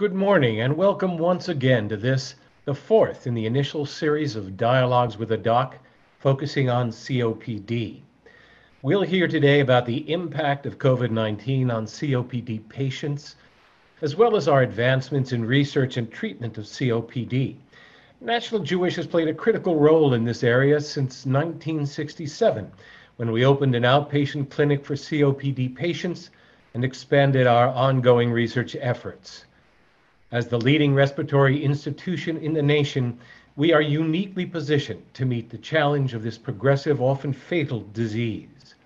Good morning and welcome once again to this, the fourth in the initial series of Dialogues with a Doc, focusing on COPD. We'll hear today about the impact of COVID-19 on COPD patients, as well as our advancements in research and treatment of COPD. National Jewish has played a critical role in this area since 1967, when we opened an outpatient clinic for COPD patients and expanded our ongoing research efforts. As the leading respiratory institution in the nation, we are uniquely positioned to meet the challenge of this progressive, often fatal disease.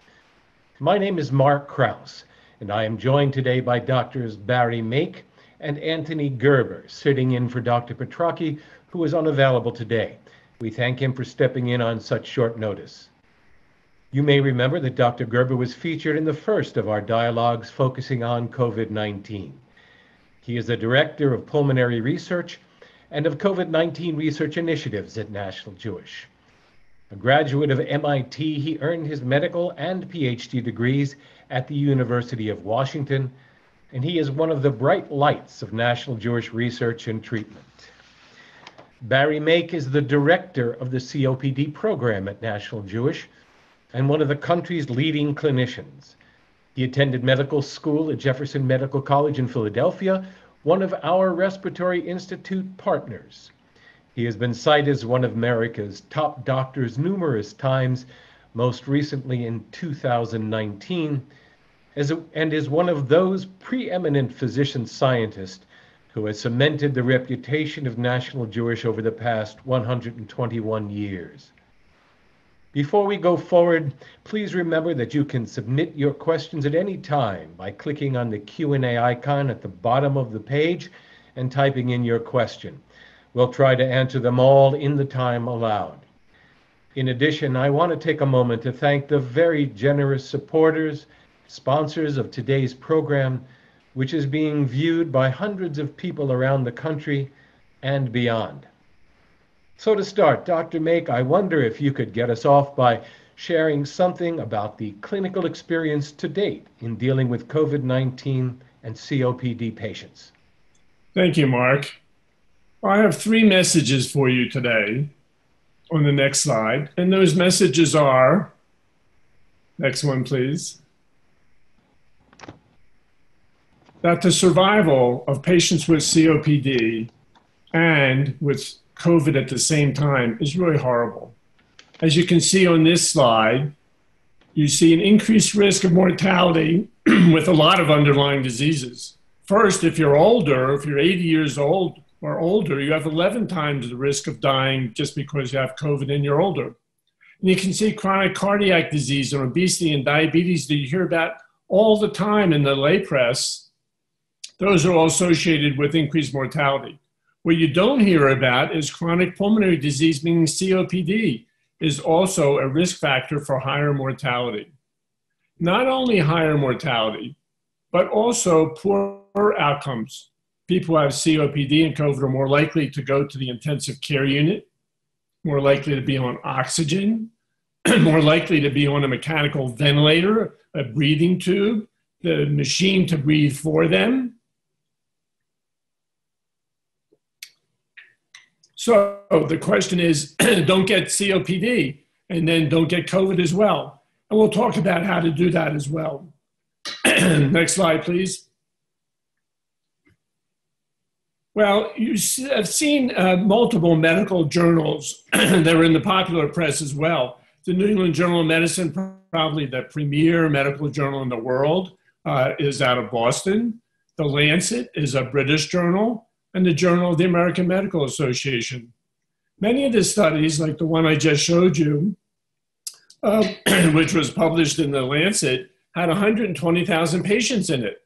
My name is Mark Krauss, and I am joined today by Doctors Barry Make and Anthony Gerber, sitting in for Dr. Petracchi, who is unavailable today. We thank him for stepping in on such short notice. You may remember that Dr. Gerber was featured in the first of our dialogues focusing on COVID-19. He is the Director of Pulmonary Research and of COVID-19 Research Initiatives at National Jewish. A graduate of MIT, he earned his medical and PhD degrees at the University of Washington, and he is one of the bright lights of National Jewish research and treatment. Barry Make is the Director of the COPD program at National Jewish and one of the country's leading clinicians. He attended medical school at Jefferson Medical College in Philadelphia, one of our Respiratory Institute partners. He has been cited as one of America's top doctors numerous times, most recently in 2019, and is one of those preeminent physician scientists who has cemented the reputation of National Jewish over the past 121 years. Before we go forward, please remember that you can submit your questions at any time by clicking on the Q&A icon at the bottom of the page and typing in your question. We'll try to answer them all in the time allowed. In addition, I want to take a moment to thank the very generous supporters, sponsors of today's program, which is being viewed by hundreds of people around the country and beyond. So to start, Dr. Make, I wonder if you could get us off by sharing something about the clinical experience to date in dealing with COVID-19 and COPD patients. Thank you, Mark. I have three messages for you today on the next slide. And those messages are, next one, please, that the survival of patients with COPD and with COVID at the same time is really horrible. As you can see on this slide, you see an increased risk of mortality with a lot of underlying diseases. First, if you're older, if you're 80 years old or older, you have 11 times the risk of dying just because you have COVID and you're older. And you can see chronic cardiac disease and obesity and diabetes that you hear about all the time in the lay press. Those are all associated with increased mortality. What you don't hear about is chronic pulmonary disease, meaning COPD, is also a risk factor for higher mortality. Not only higher mortality, but also poorer outcomes. People who have COPD and COVID are more likely to go to the intensive care unit, more likely to be on oxygen, more likely to be on a mechanical ventilator, a breathing tube, the machine to breathe for them. So the question is, don't get COPD and then don't get COVID as well. And we'll talk about how to do that as well. Next slide, please. Well, you have seen multiple medical journals that are in the popular press as well. The New England Journal of Medicine, probably the premier medical journal in the world, is out of Boston. The Lancet is a British journal, and the Journal of the American Medical Association. Many of the studies, like the one I just showed you, which was published in the Lancet, had 120,000 patients in it.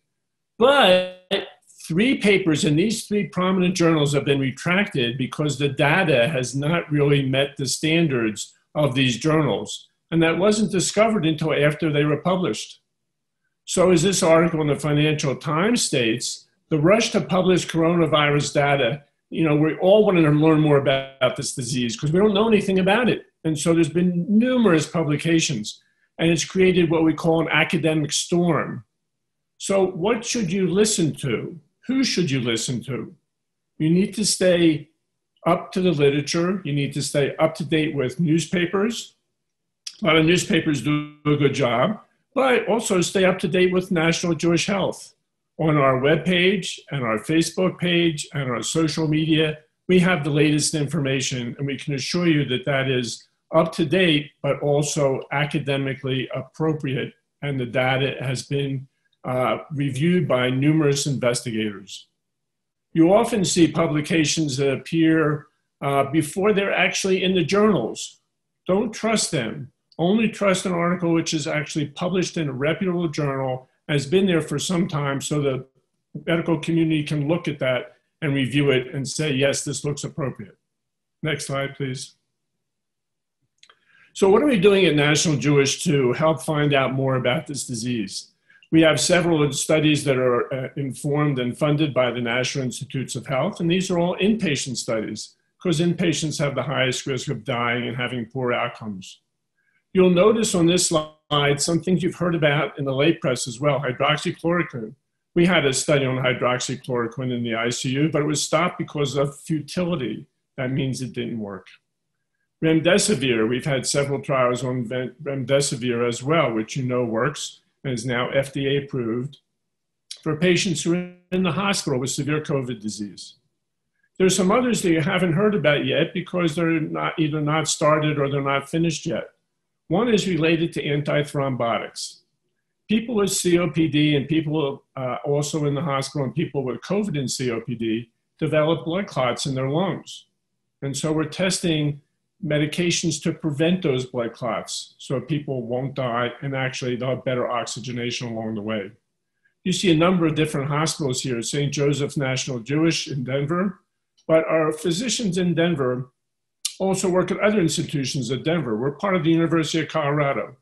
But three papers in these three prominent journals have been retracted because the data has not really met the standards of these journals. And that wasn't discovered until after they were published. So as this article in the Financial Times states, the rush to publish coronavirus data, we all wanted to learn more about this disease because we don't know anything about it. And so there's been numerous publications, and it's created what we call an academic storm. So what should you listen to? Who should you listen to? You need to stay up to the literature. You need to stay up to date with newspapers. A lot of newspapers do a good job, but also stay up to date with National Jewish Health. On our webpage and our Facebook page and our social media, we have the latest information, and we can assure you that that is up to date, but also academically appropriate, and the data has been reviewed by numerous investigators. You often see publications that appear before they're actually in the journals. Don't trust them. Only trust an article which is actually published in a reputable journal, has been there for some time, so the medical community can look at that and review it and say, yes, this looks appropriate. Next slide, please. So what are we doing at National Jewish to help find out more about this disease? We have several studies that are informed and funded by the National Institutes of Health, and these are all inpatient studies, because inpatients have the highest risk of dying and having poor outcomes. You'll notice on this slide some things you've heard about in the lay press as well, hydroxychloroquine. We had a study on hydroxychloroquine in the ICU, but it was stopped because of futility. That means it didn't work. Remdesivir, we've had several trials on remdesivir as well, which you know works and is now FDA approved for patients who are in the hospital with severe COVID disease. There's some others that you haven't heard about yet because they're not either not started or they're not finished yet. One is related to antithrombotics. People with COPD and people also in the hospital and people with COVID and COPD develop blood clots in their lungs. And so we're testing medications to prevent those blood clots so people won't die and actually they'll have better oxygenation along the way. You see a number of different hospitals here, St. Joseph's National Jewish in Denver, but our physicians in Denver also work at other institutions at Denver. We're part of the University of Colorado.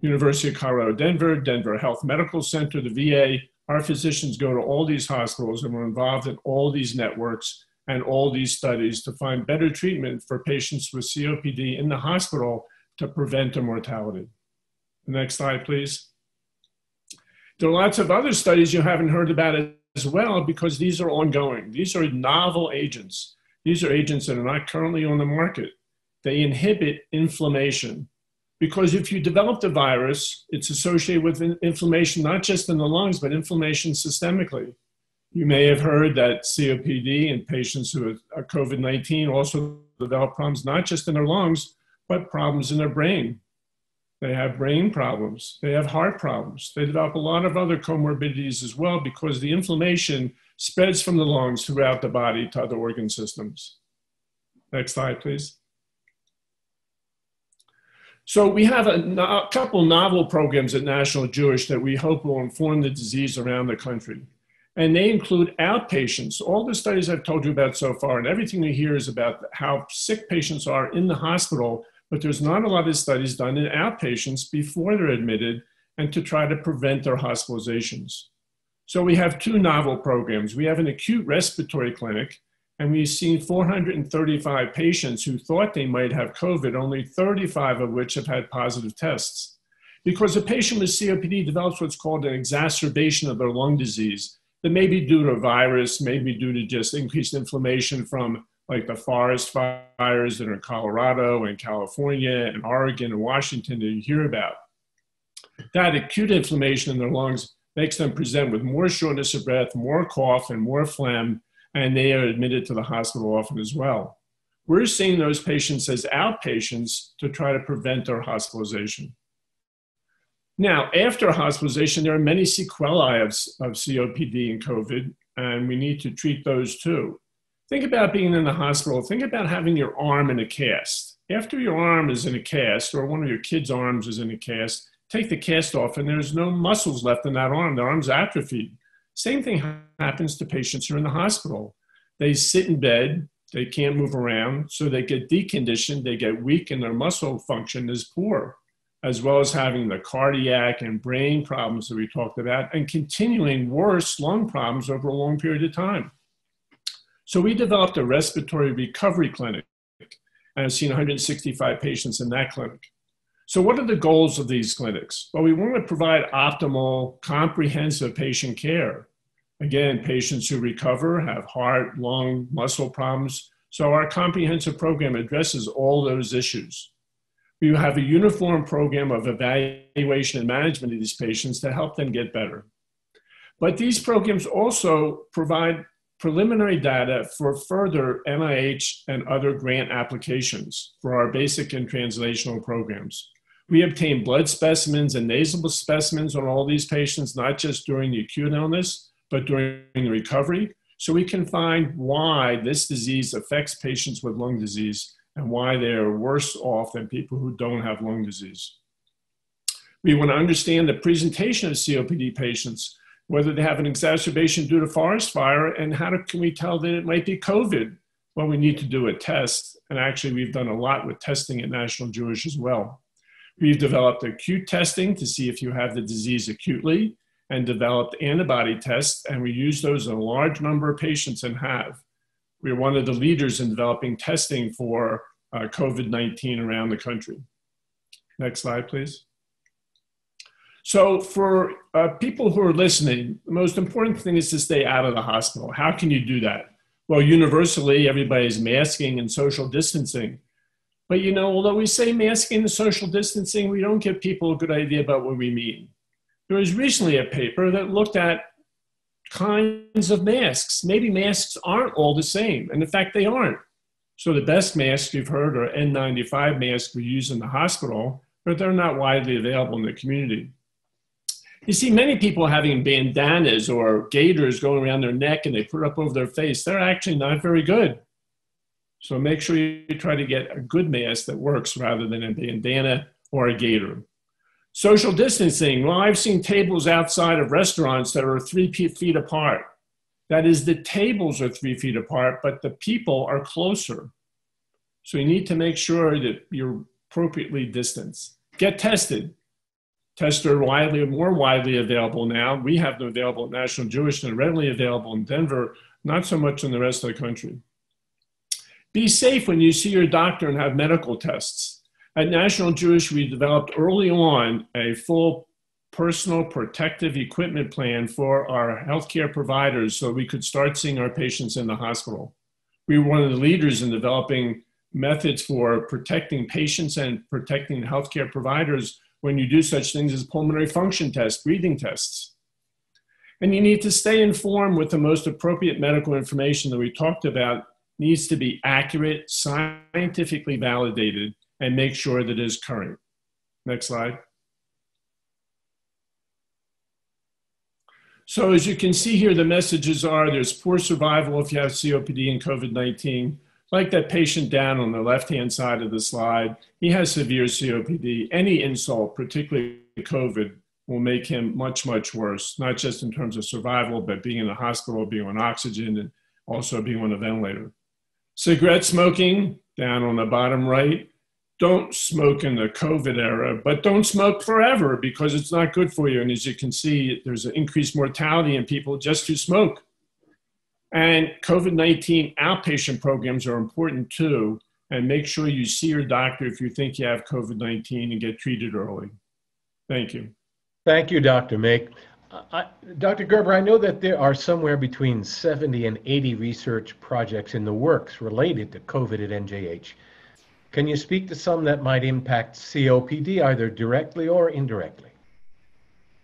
University of Colorado, Denver, Denver Health Medical Center, the VA. Our physicians go to all these hospitals and we're involved in all these networks and all these studies to find better treatment for patients with COPD in the hospital to prevent their mortality. The next slide, please. There are lots of other studies you haven't heard about as well because these are ongoing. These are novel agents. These are agents that are not currently on the market. They inhibit inflammation. Because if you develop the virus, it's associated with inflammation, not just in the lungs, but inflammation systemically. You may have heard that COPD and patients who are COVID-19 also develop problems, not just in their lungs, but problems in their brain. They have brain problems. They have heart problems. They develop a lot of other comorbidities as well because the inflammation spreads from the lungs throughout the body to other organ systems. Next slide, please. So we have a couple novel programs at National Jewish that we hope will inform the disease around the country. And they include outpatients. All the studies I've told you about so far and everything you hear is about how sick patients are in the hospital, but there's not a lot of studies done in outpatients before they're admitted and to try to prevent their hospitalizations. So we have two novel programs. We have an acute respiratory clinic, and we've seen 435 patients who thought they might have COVID, only 35 of which have had positive tests. Because a patient with COPD develops what's called an exacerbation of their lung disease that may be due to a virus, maybe due to just increased inflammation from like the forest fires that are in Colorado and California and Oregon and Washington that you hear about. That acute inflammation in their lungs makes them present with more shortness of breath, more cough, and more phlegm, and they are admitted to the hospital often as well. We're seeing those patients as outpatients to try to prevent their hospitalization. Now, after hospitalization, there are many sequelae of COPD and COVID, and we need to treat those too. Think about being in the hospital. Think about having your arm in a cast. After your arm is in a cast, or one of your kids' arms is in a cast, take the cast off and there's no muscles left in that arm. The arm's atrophied. Same thing happens to patients who are in the hospital. They sit in bed, they can't move around, so they get deconditioned, they get weak, and their muscle function is poor, as well as having the cardiac and brain problems that we talked about, and continuing worse lung problems over a long period of time. So we developed a respiratory recovery clinic, and I've seen 165 patients in that clinic. So what are the goals of these clinics? Well, we want to provide optimal, comprehensive patient care. Again, patients who recover have heart, lung, muscle problems. So our comprehensive program addresses all those issues. We have a uniform program of evaluation and management of these patients to help them get better. But these programs also provide preliminary data for further NIH and other grant applications for our basic and translational programs. We obtain blood specimens and nasal specimens on all these patients, not just during the acute illness, but during the recovery. So we can find why this disease affects patients with lung disease and why they are worse off than people who don't have lung disease. We want to understand the presentation of COPD patients, whether they have an exacerbation due to forest fire, and how can we tell that it might be COVID? Well, we need to do a test. And actually, we've done a lot with testing at National Jewish as well. We've developed acute testing to see if you have the disease acutely, and developed antibody tests, and we use those in a large number of patients and have. We're one of the leaders in developing testing for COVID-19 around the country. Next slide, please. So for people who are listening, the most important thing is to stay out of the hospital. How can you do that? Well, universally, everybody's masking and social distancing. But you know, although we say masking and social distancing, we don't give people a good idea about what we mean. There was recently a paper that looked at kinds of masks. Maybe masks aren't all the same, and in fact, they aren't. So the best masks you've heard are N95 masks we use in the hospital, but they're not widely available in the community. You see many people having bandanas or gaiters going around their neck and they put it up over their face. They're actually not very good. So make sure you try to get a good mask that works rather than a bandana or a gaiter. Social distancing, well, I've seen tables outside of restaurants that are 3 feet apart. That is, the tables are 3 feet apart, but the people are closer. So you need to make sure that you're appropriately distanced. Get tested. Tests are more widely available now. We have them available at National Jewish and readily available in Denver, not so much in the rest of the country. Be safe when you see your doctor and have medical tests. At National Jewish, we developed early on a full personal protective equipment plan for our healthcare providers so we could start seeing our patients in the hospital. We were one of the leaders in developing methods for protecting patients and protecting healthcare providers when you do such things as pulmonary function tests, breathing tests. And you need to stay informed with the most appropriate medical information that we talked about. It needs to be accurate, scientifically validated, and make sure that it is current. Next slide. So as you can see here, the messages are there's poor survival if you have COPD and COVID-19. Like that patient down on the left-hand side of the slide, he has severe COPD. Any insult, particularly COVID, will make him much, much worse, not just in terms of survival, but being in the hospital, being on oxygen, and also being on a ventilator. Cigarette smoking, down on the bottom right. Don't smoke in the COVID era, but don't smoke forever because it's not good for you. And as you can see, there's an increased mortality in people just who smoke. And COVID-19 outpatient programs are important too. And make sure you see your doctor if you think you have COVID-19 and get treated early. Thank you. Thank you, Dr. Make. Dr. Gerber, I know that there are somewhere between 70 and 80 research projects in the works related to COVID at NJH. Can you speak to some that might impact COPD, either directly or indirectly?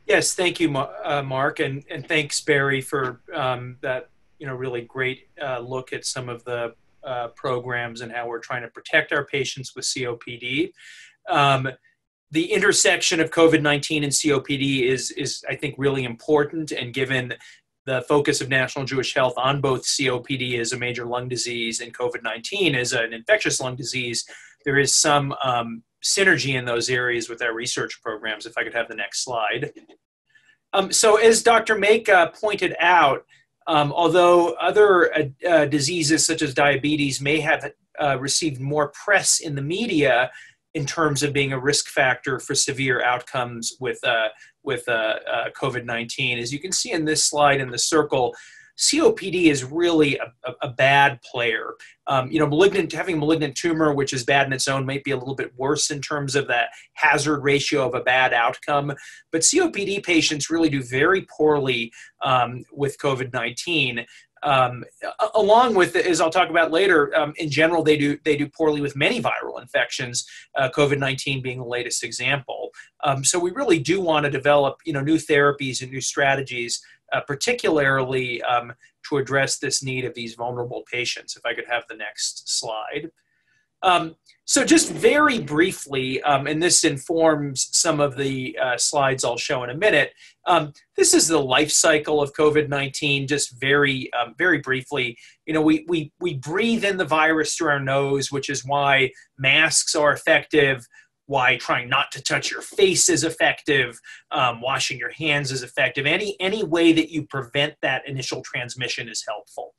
Yes, thank you, Mark, and thanks, Barry, for that really great look at some of the programs and how we're trying to protect our patients with COPD. The intersection of COVID-19 and COPD is I think, really important, and given the focus of National Jewish Health on both COPD as a major lung disease and COVID-19 as an infectious lung disease, there is some synergy in those areas with our research programs, if I could have the next slide. So as Dr. Make pointed out, although other diseases such as diabetes may have received more press in the media in terms of being a risk factor for severe outcomes with COVID-19. As you can see in this slide in the circle, COPD is really a bad player. You know, having a malignant tumor, which is bad in its own, might be a little bit worse in terms of that hazard ratio of a bad outcome. But COPD patients really do very poorly with COVID-19. Along with, as I'll talk about later, in general, they do poorly with many viral infections, COVID-19 being the latest example. So we really do want to develop, you know, new therapies and new strategies, particularly to address this need of these vulnerable patients. If I could have the next slide. So just very briefly, and this informs some of the slides I'll show in a minute, this is the life cycle of COVID-19, just very, very briefly. You know, we breathe in the virus through our nose, which is why masks are effective, why trying not to touch your face is effective, washing your hands is effective. Any way that you prevent that initial transmission is helpful.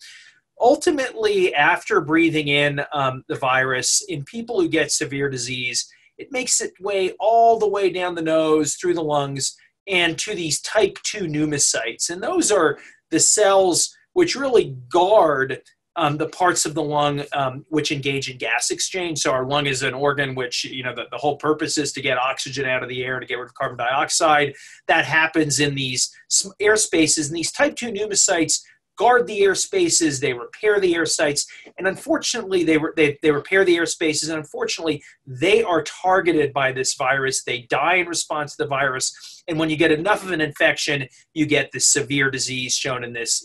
Ultimately, after breathing in the virus, in people who get severe disease, it makes its way all the way down the nose, through the lungs, and to these type 2 pneumocytes. And those are the cells which really guard the parts of the lung which engage in gas exchange. So our lung is an organ which, you know, the whole purpose is to get oxygen out of the air, to get rid of carbon dioxide. That happens in these air spaces, and these type 2 pneumocytes guard the air spaces, they repair the air sites, and unfortunately, they repair the air spaces, and unfortunately, they are targeted by this virus. They die in response to the virus, and when you get enough of an infection, you get this severe disease shown in this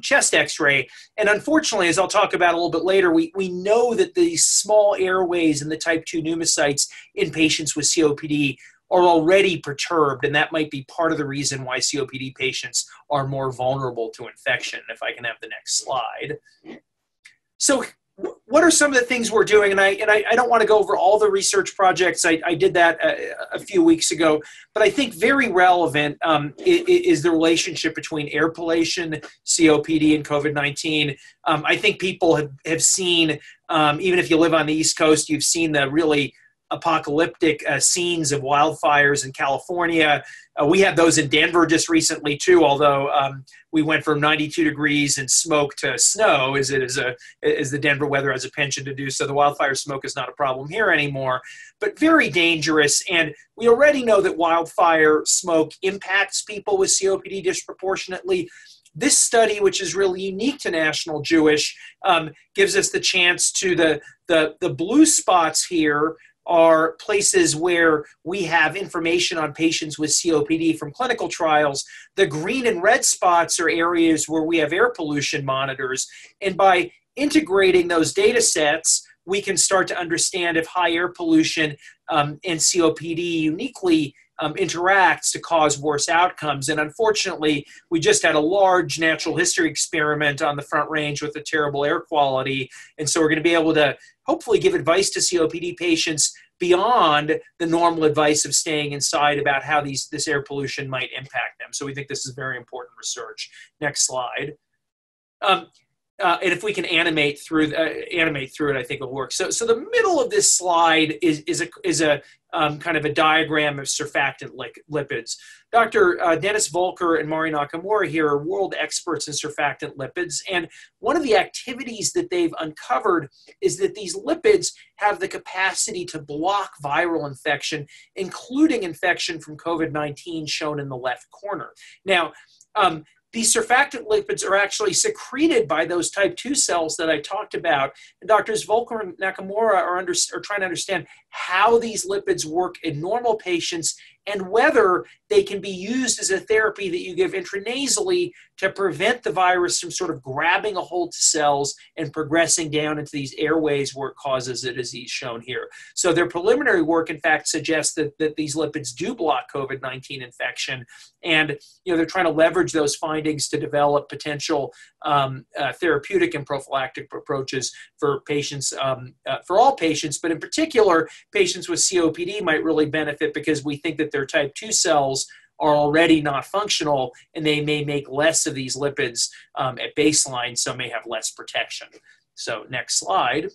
chest X-ray. And unfortunately, as I'll talk about a little bit later, we know that the small airways and the type 2 pneumocytes in patients with COPD are already perturbed, and that might be part of the reason why COPD patients are more vulnerable to infection. If I can have the next slide. So what are some of the things we're doing? And I don't want to go over all the research projects. I did that a few weeks ago, but I think very relevant is the relationship between air pollution, COPD, and COVID-19. I think people have seen, even if you live on the East Coast, you've seen the really apocalyptic scenes of wildfires in California. We had those in Denver just recently too, although we went from 92 degrees and smoke to snow, as the Denver weather has a penchant to do. So the wildfire smoke is not a problem here anymore, but very dangerous. And we already know that wildfire smoke impacts people with COPD disproportionately. This study, which is really unique to National Jewish, gives us the chance to the blue spots here are places where we have information on patients with COPD from clinical trials. The green and red spots are areas where we have air pollution monitors. And by integrating those data sets, we can start to understand if high air pollution and COPD uniquely interacts to cause worse outcomes. And unfortunately, we just had a large natural history experiment on the Front Range with the terrible air quality. And so we're going to be able to hopefully give advice to COPD patients beyond the normal advice of staying inside about how this air pollution might impact them. So we think this is very important research. Next slide. And if we can animate through it, I think it'll work. So the middle of this slide is a kind of a diagram of surfactant lipids. Dr. Dennis Volker and Mari Nakamura here are world experts in surfactant lipids, and one of the activities that they've uncovered is that these lipids have the capacity to block viral infection, including infection from COVID-19, shown in the left corner. Now, these surfactant lipids are actually secreted by those type 2 cells that I talked about. And Doctors Volker and Nakamura are trying to understand how these lipids work in normal patients and whether they can be used as a therapy that you give intranasally to prevent the virus from sort of grabbing a hold to cells and progressing down into these airways where it causes the disease shown here. So their preliminary work, in fact, suggests that these lipids do block COVID-19 infection. And, you know, they're trying to leverage those findings to develop potential therapeutic and prophylactic approaches for patients, for all patients, but in particular, patients with COPD might really benefit because we think that their type 2 cells are already not functional and they may make less of these lipids at baseline, so may have less protection. So next slide.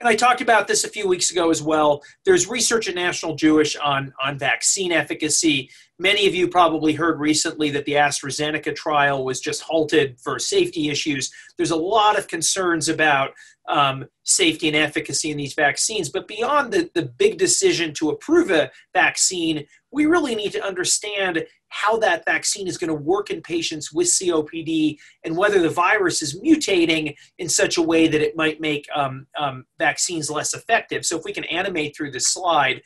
And I talked about this a few weeks ago as well. There's research at National Jewish on vaccine efficacy. Many of you probably heard recently that the AstraZeneca trial was just halted for safety issues. There's a lot of concerns about safety and efficacy in these vaccines. But beyond the big decision to approve a vaccine, we really need to understand how that vaccine is going to work in patients with COPD and whether the virus is mutating in such a way that it might make vaccines less effective. So if we can animate through this slide,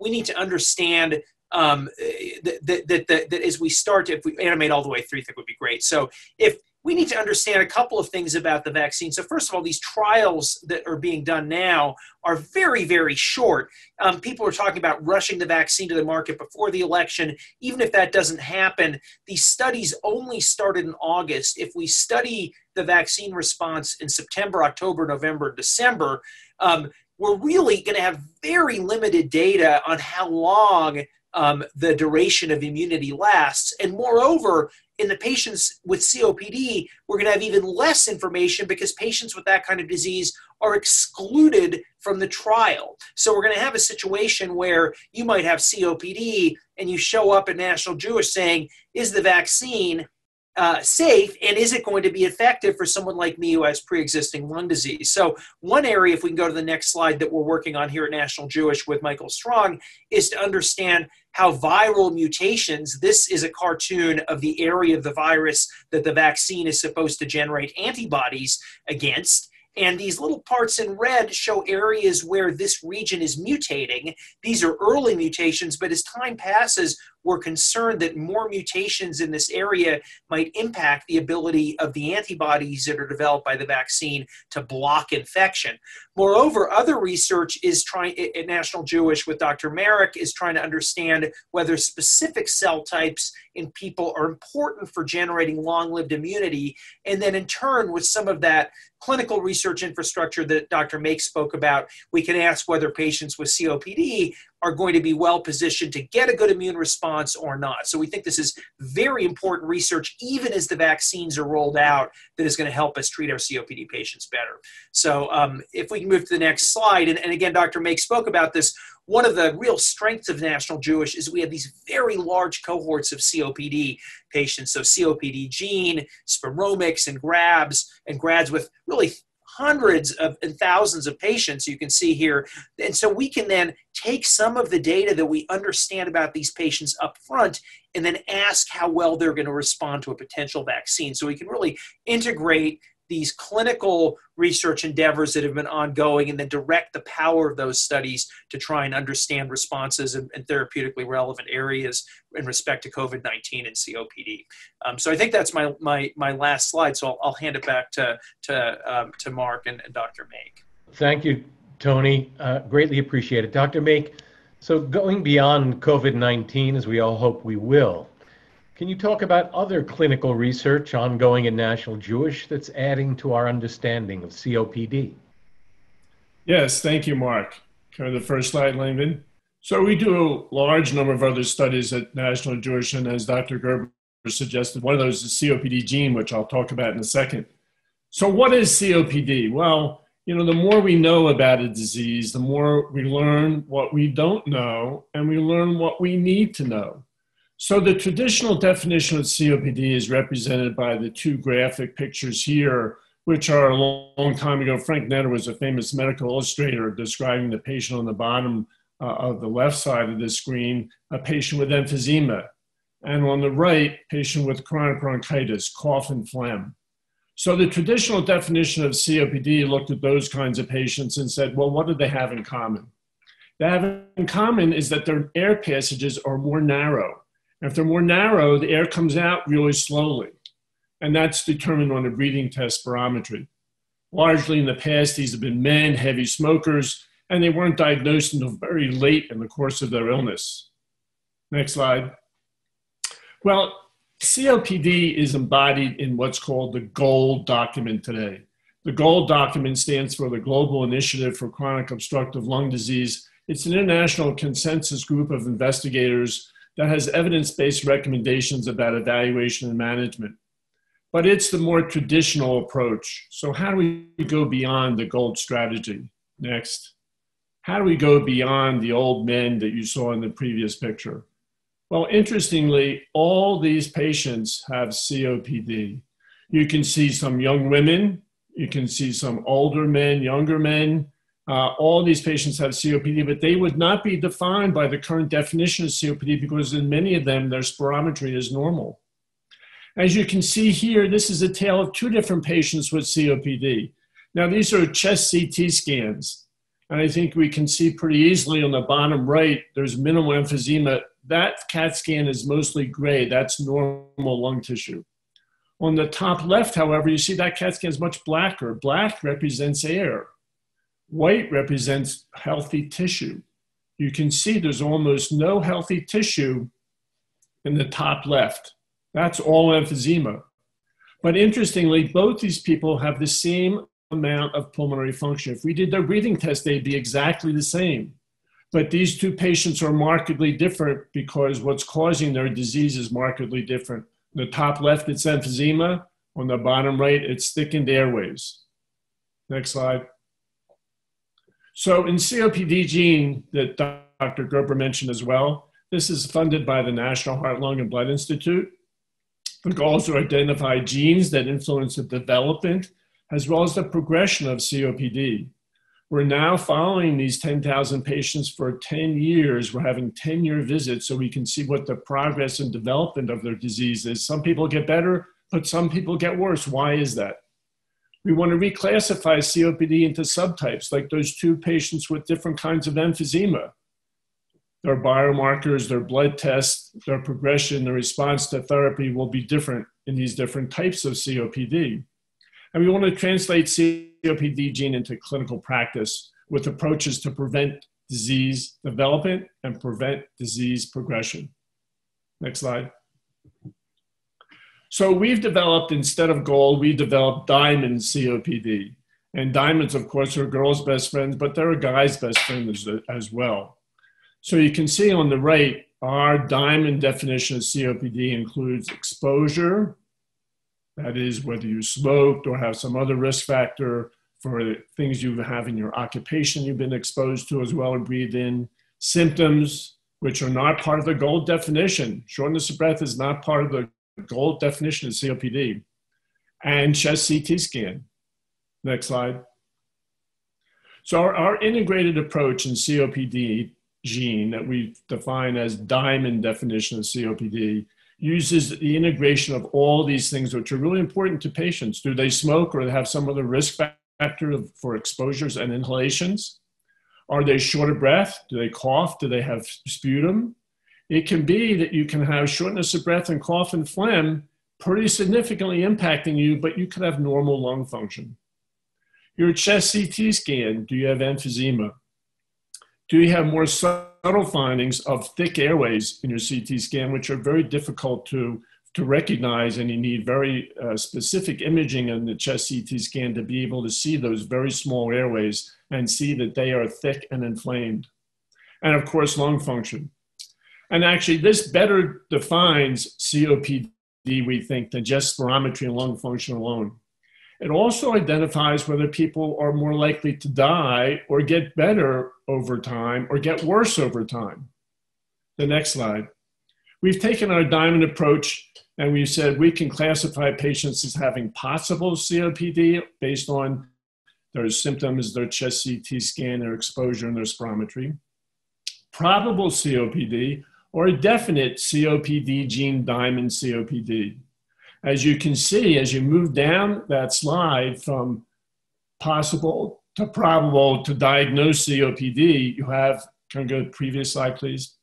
we need to understand that as we start to, if we animate all the way through, I think would be great. So if we need to understand a couple of things about the vaccine. So first of all, these trials that are being done now are very, very short. People are talking about rushing the vaccine to the market before the election. Even if that doesn't happen, these studies only started in August. If we study the vaccine response in September, October, November, December, we're really going to have very limited data on how long the duration of immunity lasts. And moreover, in the patients with COPD, we're going to have even less information because patients with that kind of disease are excluded from the trial. So we're going to have a situation where you might have COPD and you show up at National Jewish saying, is the vaccine safe and is it going to be effective for someone like me who has pre-existing lung disease? So one area, if we can go to the next slide, that we're working on here at National Jewish with Michael Strong is to understand how viral mutations, this is a cartoon of the area of the virus that the vaccine is supposed to generate antibodies against. And these little parts in red show areas where this region is mutating. These are early mutations, but as time passes, we're concerned that more mutations in this area might impact the ability of the antibodies that are developed by the vaccine to block infection. Moreover, other research is trying at National Jewish with Dr. Merrick is trying to understand whether specific cell types in people are important for generating long-lived immunity. And then in turn, with some of that clinical research infrastructure that Dr. Make spoke about, we can ask whether patients with COPD are going to be well positioned to get a good immune response or not. So we think this is very important research, even as the vaccines are rolled out, that is going to help us treat our COPD patients better. So if we can move to the next slide, and again, Dr. Make spoke about this, one of the real strengths of National Jewish is we have these very large cohorts of COPD patients. So COPD gene, spiromics, and GRABS, and GRADS with really hundreds of and thousands of patients you can see here. And so we can then take some of the data that we understand about these patients up front and then ask how well they're going to respond to a potential vaccine. So we can really integrate these clinical research endeavors that have been ongoing and then direct the power of those studies to try and understand responses in therapeutically relevant areas in respect to COVID-19 and COPD. So I think that's my last slide. So I'll hand it back to Mark and Dr. Make. Thank you, Tony. Greatly appreciate it. Dr. Make, so going beyond COVID-19, as we all hope we will, can you talk about other clinical research ongoing in National Jewish that's adding to our understanding of COPD? Yes, thank you, Mark. Go to the first slide, Langvin. So we do a large number of other studies at National Jewish, and as Dr. Gerber suggested, one of those is COPD gene, which I'll talk about in a second. So what is COPD? Well, you know, the more we know about a disease, the more we learn what we don't know, and we learn what we need to know. So the traditional definition of COPD is represented by the two graphic pictures here, which are a long time ago. Frank Netter was a famous medical illustrator describing the patient on the bottom of the left side of the screen, a patient with emphysema. And on the right, patient with chronic bronchitis, cough and phlegm. So the traditional definition of COPD looked at those kinds of patients and said, well, what do they have in common? They have in common is that their air passages are more narrow. If they're more narrow, the air comes out really slowly, and that's determined on a breathing test spirometry. Largely in the past, these have been men, heavy smokers, and they weren't diagnosed until very late in the course of their illness. Next slide. Well, COPD is embodied in what's called the GOLD document today. The GOLD document stands for the Global Initiative for Chronic Obstructive Lung Disease. It's an international consensus group of investigators that has evidence-based recommendations about evaluation and management. but it's the more traditional approach. So how do we go beyond the GOLD strategy? Next. How do we go beyond the old men that you saw in the previous picture? Well, interestingly, all these patients have COPD. You can see some young women, you can see some older men, younger men. All these patients have COPD, but they would not be defined by the current definition of COPD because in many of them, their spirometry is normal. As you can see here, this is a tale of two different patients with COPD. Now, these are chest CT scans. And I think we can see pretty easily on the bottom right, there's minimal emphysema. That CAT scan is mostly gray. That's normal lung tissue. On the top left, however, you see that CAT scan is much blacker. Black represents air. White represents healthy tissue. You can see there's almost no healthy tissue in the top left. That's all emphysema. But interestingly, both these people have the same amount of pulmonary function. If we did their breathing test, they'd be exactly the same. But these two patients are markedly different because what's causing their disease is markedly different. On the top left, it's emphysema. On the bottom right, it's thickened airways. Next slide. So in COPD gene that Dr. Gerber mentioned as well, this is funded by the National Heart, Lung, and Blood Institute. We can also identify genes that influence the development as well as the progression of COPD. We're now following these 10,000 patients for 10 years. We're having 10-year visits so we can see what the progress and development of their disease is. Some people get better, but some people get worse. Why is that? We want to reclassify COPD into subtypes, like those two patients with different kinds of emphysema. Their biomarkers, their blood tests, their progression, their response to therapy will be different in these different types of COPD. And we want to translate COPD gene into clinical practice with approaches to prevent disease development and prevent disease progression. Next slide. So we've developed, instead of GOLD, we developed DIAMOND COPD. And diamonds, of course, are girls' best friends, but they're a guy's best friend as well. So you can see on the right, our DIAMOND definition of COPD includes exposure, that is, whether you smoked or have some other risk factor for things you have in your occupation you've been exposed to as well, or breathe in. Symptoms, which are not part of the GOLD definition. Shortness of breath is not part of the GOLD definition of COPD. And chest CT scan. Next slide. So our integrated approach in COPD gene that we define as DIAMOND definition of COPD uses the integration of all these things, which are really important to patients. Do they smoke or have some other risk factor for exposures and inhalations? Are they short of breath? Do they cough? Do they have sputum? It can be that you can have shortness of breath and cough and phlegm pretty significantly impacting you, but you could have normal lung function. Your chest CT scan, do you have emphysema? Do you have more subtle findings of thick airways in your CT scan, which are very difficult to recognize, and you need very specific imaging in the chest CT scan to be able to see those very small airways and see that they are thick and inflamed. And of course, lung function. And actually, this better defines COPD, we think, than just spirometry and lung function alone. It also identifies whether people are more likely to die or get better over time or get worse over time. The next slide. We've taken our DIAMOND approach and we've said we can classify patients as having possible COPD based on their symptoms, their chest CT scan, their exposure, and their spirometry. Probable COPD or definite COPD gene DIAMOND COPD. As you can see, as you move down that slide from possible to probable to diagnose COPD, you have, can I go to the previous slide, please?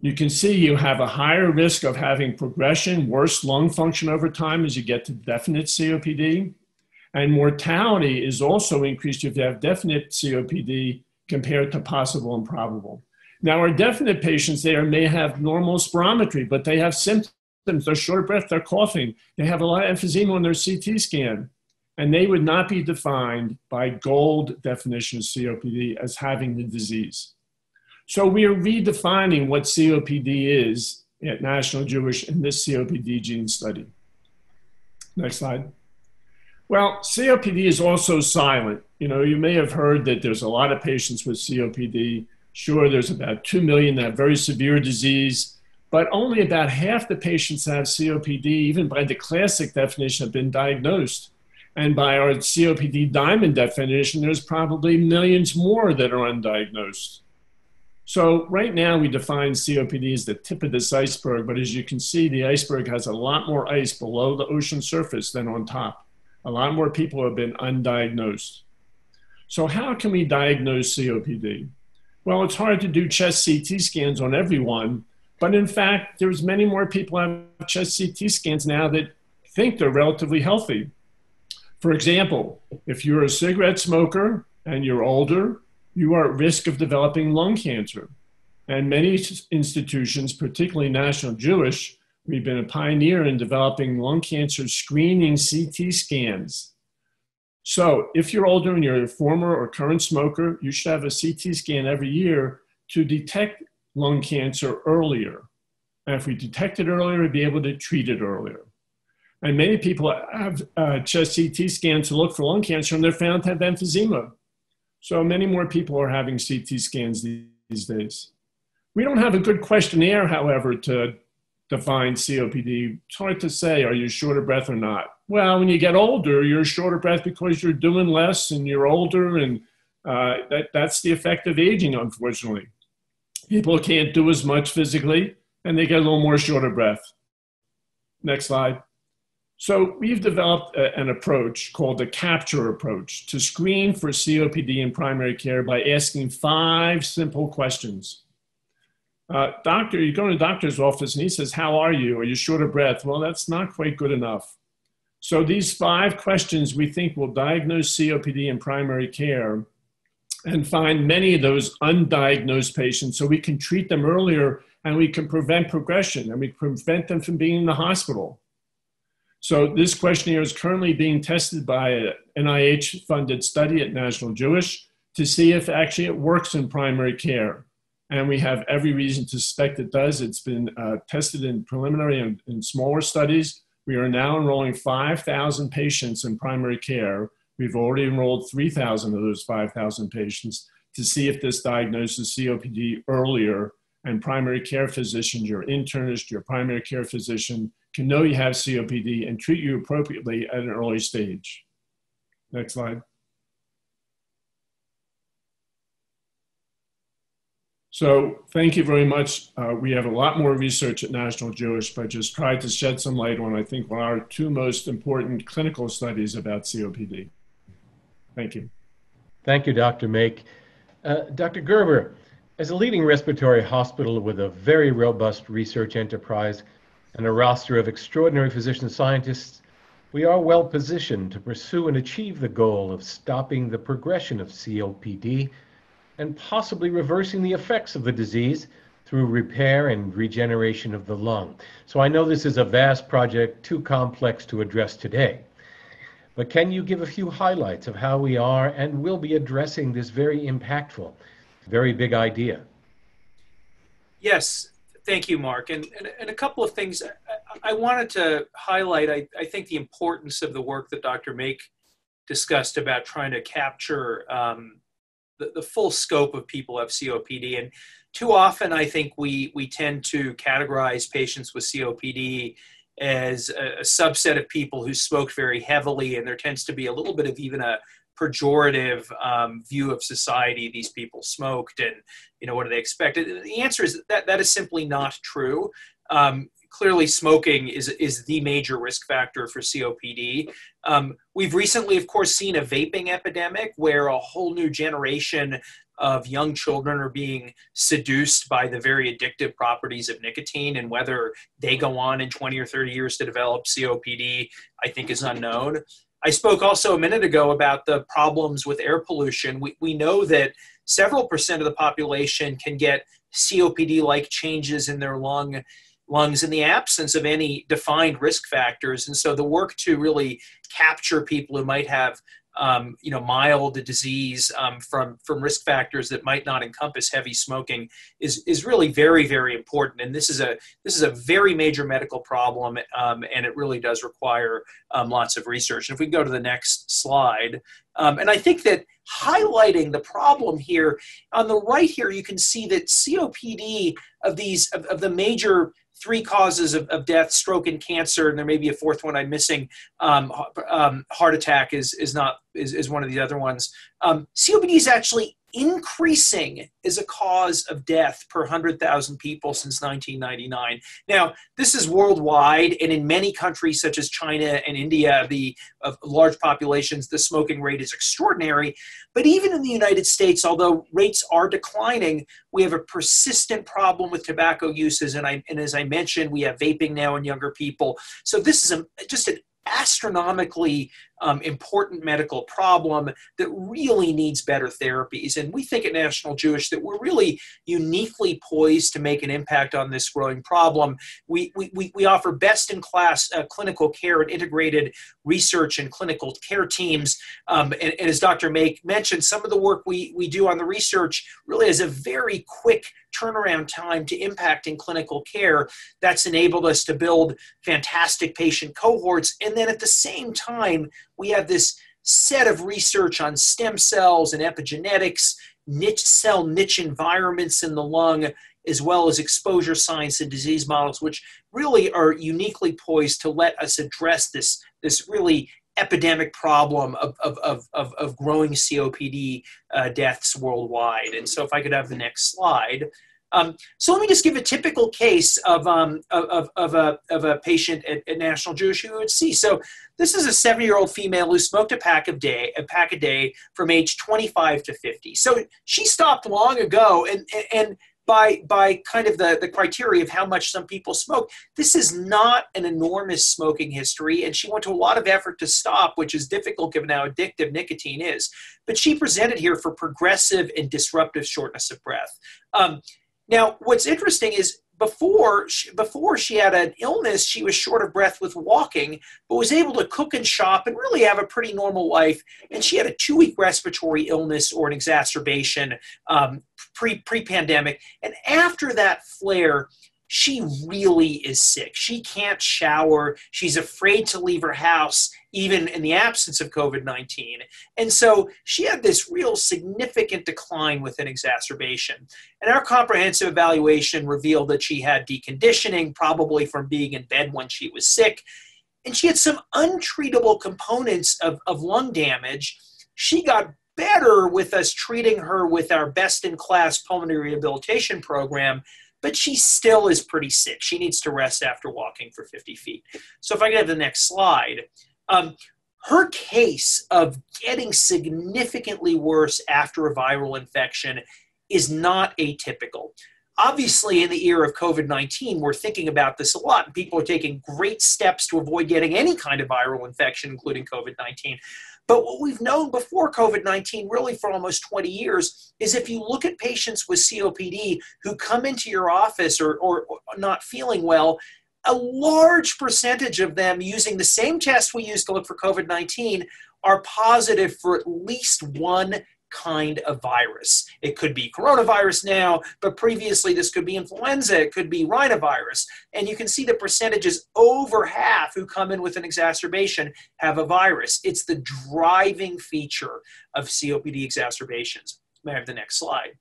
You can see you have a higher risk of having progression, worse lung function over time as you get to definite COPD. And mortality is also increased if you have definite COPD compared to possible and probable. Now, our definite patients there may have normal spirometry, but they have symptoms. They're short of breath, they're coughing, they have a lot of emphysema on their CT scan, and they would not be defined by GOLD definition of COPD as having the disease. So we are redefining what COPD is at National Jewish in this COPD gene study. Next slide. Well, COPD is also silent. You know, you may have heard that there's a lot of patients with COPD. Sure, there's about 2 million that have very severe disease, but only about half the patients that have COPD, even by the classic definition, have been diagnosed. And by our COPD DIAMOND definition, there's probably millions more that are undiagnosed. So right now we define COPD as the tip of this iceberg, but as you can see, the iceberg has a lot more ice below the ocean surface than on top. A lot more people have been undiagnosed. So how can we diagnose COPD? Well, it's hard to do chest CT scans on everyone, but in fact, there's many more people who have chest CT scans now that think they're relatively healthy. For example, if you're a cigarette smoker and you're older, you are at risk of developing lung cancer. And many institutions, particularly National Jewish, we've been a pioneer in developing lung cancer screening CT scans. So if you're older and you're a former or current smoker, you should have a CT scan every year to detect lung cancer earlier. And if we detect it earlier, we'd be able to treat it earlier. And many people have chest CT scans to look for lung cancer, and they're found to have emphysema. So many more people are having CT scans these days. We don't have a good questionnaire, however, to define COPD. It's hard to say, are you short of breath or not? Well, when you get older, you're short of breath because you're doing less and you're older, and that's the effect of aging, unfortunately. People can't do as much physically, and they get a little more short of breath. Next slide. So we've developed an approach called the CAPTURE approach to screen for COPD in primary care by asking 5 simple questions. Doctor, you go to the doctor's office and he says, how are you? Are you short of breath? Well, that's not quite good enough. So these 5 questions we think will diagnose COPD in primary care and find many of those undiagnosed patients so we can treat them earlier and we can prevent progression and we prevent them from being in the hospital. So this questionnaire is currently being tested by an NIH-funded study at National Jewish to see if actually it works in primary care. And we have every reason to suspect it does. It's been tested in preliminary and in smaller studies. We are now enrolling 5,000 patients in primary care. We've already enrolled 3,000 of those 5,000 patients to see if this diagnoses COPD earlier, and primary care physicians, your internist, your primary care physician, can know you have COPD and treat you appropriately at an early stage. Next slide. So thank you very much. We have a lot more research at National Jewish, but just tried to shed some light on, I think, one of our 2 most important clinical studies about COPD. Thank you. Thank you, Dr. Make. Dr. Gerber, as a leading respiratory hospital with a very robust research enterprise, and a roster of extraordinary physician scientists, we are well positioned to pursue and achieve the goal of stopping the progression of COPD and possibly reversing the effects of the disease through repair and regeneration of the lung. So I know this is a vast project, too complex to address today, but can you give a few highlights of how we are and will be addressing this very impactful, very big idea? Yes. Thank you, Mark. And a couple of things I wanted to highlight. I think the importance of the work that Dr. Make discussed about trying to capture the full scope of people who have COPD. And too often, I think we tend to categorize patients with COPD as a subset of people who smoked very heavily, and there tends to be a little bit of even a pejorative view of society. These people smoked, and you know, what do they expect? The answer is that that is simply not true. Clearly, smoking is the major risk factor for COPD. We've recently, of course, seen a vaping epidemic where a whole new generation of young children are being seduced by the very addictive properties of nicotine, and whether they go on in 20 or 30 years to develop COPD, I think, is unknown. I spoke also a minute ago about the problems with air pollution. We know that several % of the population can get COPD-like changes in their lungs in the absence of any defined risk factors. And so the work to really capture people who might have mild disease from risk factors that might not encompass heavy smoking is really very, very important. And this is a very major medical problem, and it really does require lots of research. And if we go to the next slide, and I think that highlighting the problem here on the right here, you can see that COPD of the major three causes of death: stroke and cancer, and there may be a fourth one I'm missing. Heart attack is one of the other ones. COPD is actually increasing as a cause of death per 100,000 people since 1999. Now, this is worldwide, and in many countries such as China and India, of large populations, the smoking rate is extraordinary. But even in the United States, although rates are declining, we have a persistent problem with tobacco uses, and as I mentioned, we have vaping now in younger people. So this is just an astronomically important medical problem that really needs better therapies. And we think at National Jewish that we're really uniquely poised to make an impact on this growing problem. We offer best-in-class clinical care and integrated research and clinical care teams. And as Dr. Make mentioned, some of the work we do on the research really is a very quick turnaround time to impacting clinical care. That's enabled us to build fantastic patient cohorts. And then at the same time, we have this set of research on stem cells and epigenetics, niche environments in the lung, as well as exposure science and disease models, which really are uniquely poised to let us address this really epidemic problem of growing COPD deaths worldwide. And so if I could have the next slide. So let me just give a typical case of a patient at National Jewish who would see. So this is a 70-year-old female who smoked a pack a day from age 25 to 50. So she stopped long ago, and by kind of the criteria of how much some people smoke, this is not an enormous smoking history, and she went to a lot of effort to stop, which is difficult given how addictive nicotine is. But she presented here for progressive and disruptive shortness of breath. Now, what's interesting is before she had an illness, she was short of breath with walking, but was able to cook and shop and really have a pretty normal life. And she had a 2-week respiratory illness or an exacerbation pre-pandemic. And after that flare, she really is sick. She can't shower. She's afraid to leave her house, even in the absence of COVID-19. And so she had this real significant decline with an exacerbation. And our comprehensive evaluation revealed that she had deconditioning, probably from being in bed when she was sick. And she had some untreatable components of lung damage. She got better with us treating her with our best-in-class pulmonary rehabilitation program, but she still is pretty sick. She needs to rest after walking for 50 feet. So if I could have the next slide. Her case of getting significantly worse after a viral infection is not atypical. Obviously, in the era of COVID-19, we're thinking about this a lot, and people are taking great steps to avoid getting any kind of viral infection, including COVID-19. But what we've known before COVID-19, really for almost 20 years, is if you look at patients with COPD who come into your office or not feeling well, a large percentage of them, using the same test we used to look for COVID-19, are positive for at least one kind of virus. It could be coronavirus now, but previously this could be influenza, it could be rhinovirus. And you can see the percentages over half who come in with an exacerbation have a virus. It's the driving feature of COPD exacerbations. May I have the next slide?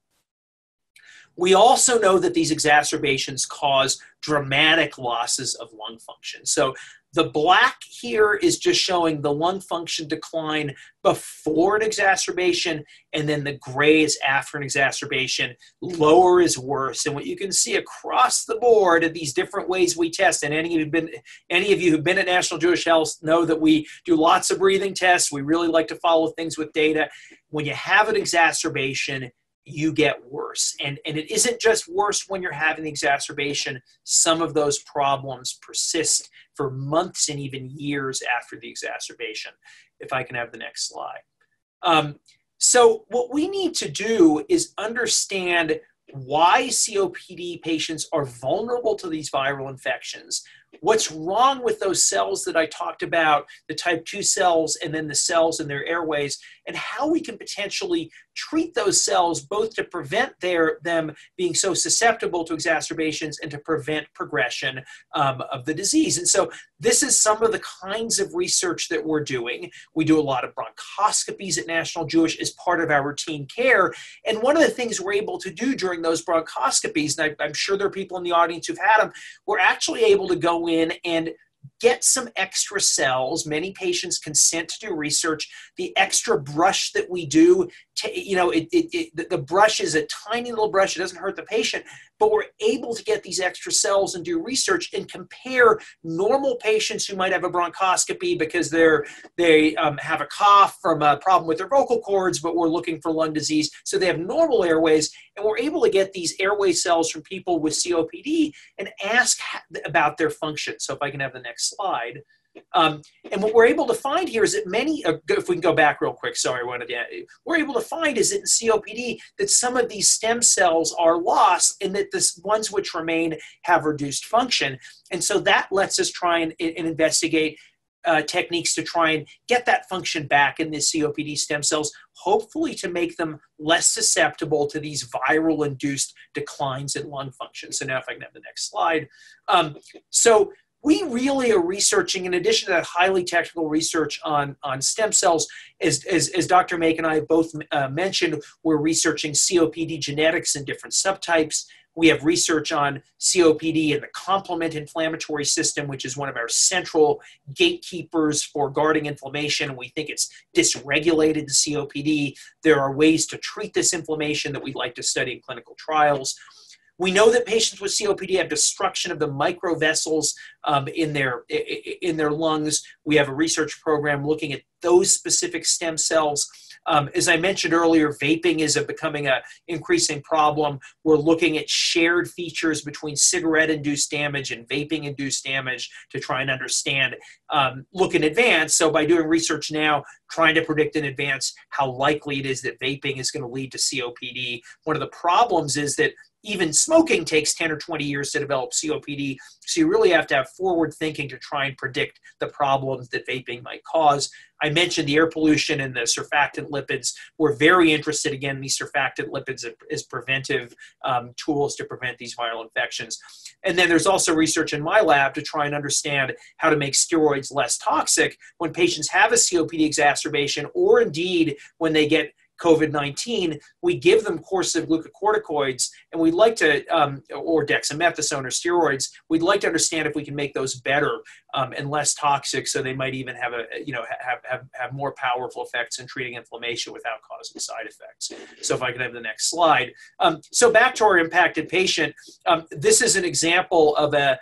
We also know that these exacerbations cause dramatic losses of lung function. So the black here is just showing the lung function decline before an exacerbation, and then the gray is after an exacerbation. Lower is worse. And what you can see across the board at these different ways we test, and any of you who've been at National Jewish Health know that we do lots of breathing tests. We really like to follow things with data. When you have an exacerbation, you get worse. And it isn't just worse when you're having the exacerbation. Some of those problems persist for months and even years after the exacerbation. If I can have the next slide. So what we need to do is understand why COPD patients are vulnerable to these viral infections, What's wrong with those cells that I talked about, the type 2 cells and then the cells in their airways, and how we can potentially treat those cells both to prevent them being so susceptible to exacerbations and to prevent progression of the disease. And so this is some of the kinds of research that we're doing. We do a lot of bronchoscopies at National Jewish as part of our routine care. And one of the things we're able to do during those bronchoscopies, and I'm sure there are people in the audience who've had them, we're actually able to go in and get some extra cells. Many patients consent to do research. The extra brush that we do, the brush is a tiny little brush. It doesn't hurt the patient, but we're able to get these extra cells and do research and compare normal patients who might have a bronchoscopy because they have a cough from a problem with their vocal cords, but we're looking for lung disease. So they have normal airways, and we're able to get these airway cells from people with COPD and ask about their function. So if I can have the next slide. And what we're able to find here is that many, if we can go back real quick, sorry, we're able to find is that in COPD that some of these stem cells are lost and that the ones which remain have reduced function. And so that lets us try and investigate techniques to try and get that function back in the COPD stem cells, hopefully to make them less susceptible to these viral-induced declines in lung function. So now if I can have the next slide. So we really are researching, in addition to that highly technical research on stem cells, as Dr. Make and I both mentioned, we're researching COPD genetics in different subtypes. We have research on COPD and the complement inflammatory system, which is one of our central gatekeepers for guarding inflammation. We think it's dysregulated in COPD. There are ways to treat this inflammation that we'd like to study in clinical trials. We know that patients with COPD have destruction of the microvessels in their lungs. We have a research program looking at those specific stem cells. As I mentioned earlier, vaping is becoming an increasing problem. We're looking at shared features between cigarette-induced damage and vaping-induced damage to try and understand, look in advance. So by doing research now, trying to predict in advance how likely it is that vaping is going to lead to COPD. One of the problems is that even smoking takes 10 or 20 years to develop COPD, so you really have to have forward thinking to try and predict the problems that vaping might cause. I mentioned the air pollution and the surfactant lipids. We're very interested, again, in these surfactant lipids as preventive tools to prevent these viral infections. And then there's also research in my lab to try and understand how to make steroids less toxic when patients have a COPD exacerbation, or indeed when they get COVID-19, we give them courses of glucocorticoids, and we'd like to, or dexamethasone or steroids, we'd like to understand if we can make those better and less toxic, so they might even have have more powerful effects in treating inflammation without causing side effects. So if I could have the next slide. So back to our impacted patient, this is an example of a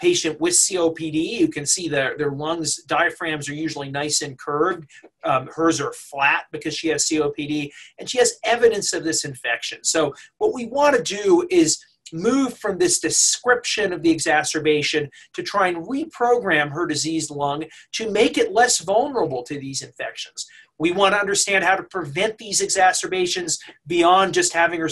patient with COPD. You can see their lungs, diaphragms are usually nice and curved. Hers are flat because she has COPD, and she has evidence of this infection. So what we want to do is move from this description of the exacerbation to try and reprogram her diseased lung to make it less vulnerable to these infections. We want to understand how to prevent these exacerbations beyond just having her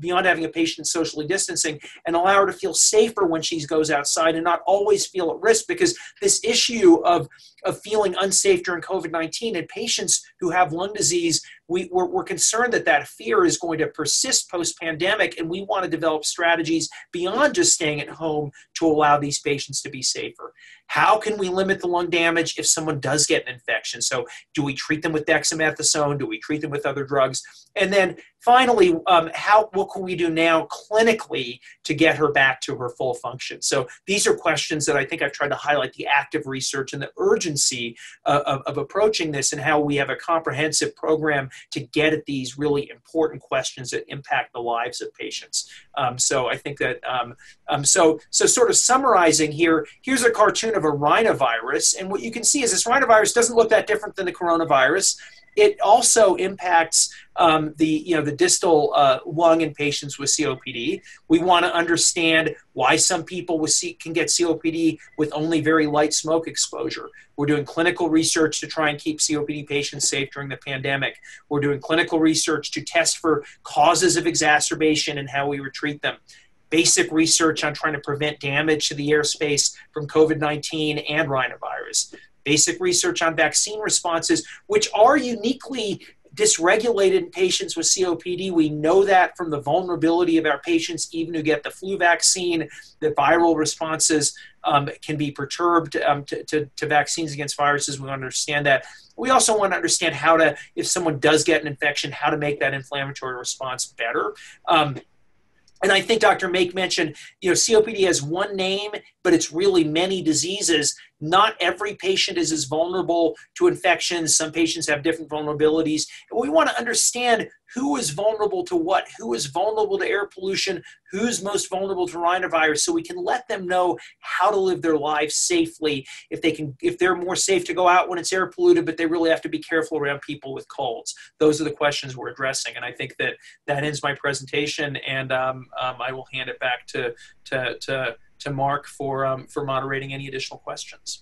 beyond having a patient socially distancing, and allow her to feel safer when she goes outside and not always feel at risk, because this issue of feeling unsafe during COVID-19 in patients who have lung disease, we're concerned that that fear is going to persist post-pandemic, and we want to develop strategies beyond just staying at home to allow these patients to be safer. How can we limit the lung damage if someone does get an infection? So do we treat them with dexamethasone? Do we treat them with other drugs? And then finally, what can we do now clinically to get her back to her full function? So these are questions that I think I've tried to highlight the active research and the urgency of approaching this, and how we have a comprehensive program to get at these really important questions that impact the lives of patients. So I think that, so sort of summarizing here, here's a cartoon of a rhinovirus. And what you can see is this rhinovirus doesn't look that different than the coronavirus. It also impacts the distal lung in patients with COPD. We want to understand why some people can get COPD with only very light smoke exposure. We're doing clinical research to try and keep COPD patients safe during the pandemic. We're doing clinical research to test for causes of exacerbation and how we treat them. basic research on trying to prevent damage to the airspace from COVID-19 and rhinovirus, basic research on vaccine responses, which are uniquely dysregulated in patients with COPD. We know that from the vulnerability of our patients, even who get the flu vaccine, that viral responses can be perturbed to vaccines against viruses. We understand that. We also want to understand how to, if someone does get an infection, how to make that inflammatory response better. And I think Dr. Make mentioned, you know, COPD has one name, but it's really many diseases. Not every patient is as vulnerable to infections. Some patients have different vulnerabilities. And we want to understand who is vulnerable to what, who is vulnerable to air pollution, who's most vulnerable to rhinovirus, so we can let them know how to live their lives safely. If they can, if they're more safe to go out when it's air polluted, but they really have to be careful around people with colds. Those are the questions we're addressing. And I think that that ends my presentation, and I will hand it back to Mark for moderating any additional questions.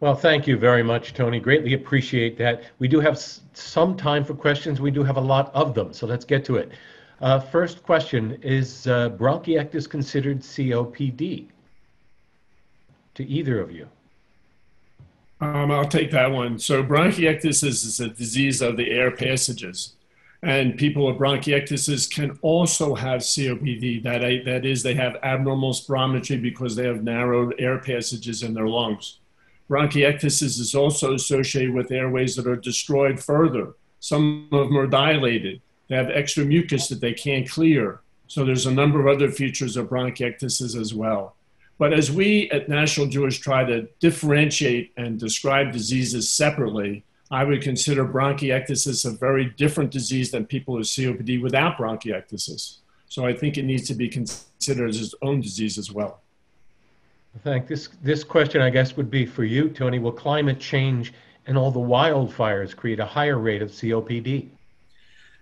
Well, thank you very much, Tony. Greatly appreciate that. We do have some time for questions. We do have a lot of them, so let's get to it. First question is, bronchiectasis considered COPD? To either of you. I'll take that one. So bronchiectasis is a disease of the air passages, and people with bronchiectasis can also have COPD. That is, they have abnormal spirometry because they have narrowed air passages in their lungs. Bronchiectasis is also associated with airways that are destroyed further. Some of them are dilated. They have extra mucus that they can't clear. So there's a number of other features of bronchiectasis as well. But as we at National Jewish try to differentiate and describe diseases separately, I would consider bronchiectasis a very different disease than people with COPD without bronchiectasis. So I think it needs to be considered as its own disease as well. Thank you. This question, I guess, would be for you, Tony. Will climate change and all the wildfires create a higher rate of COPD?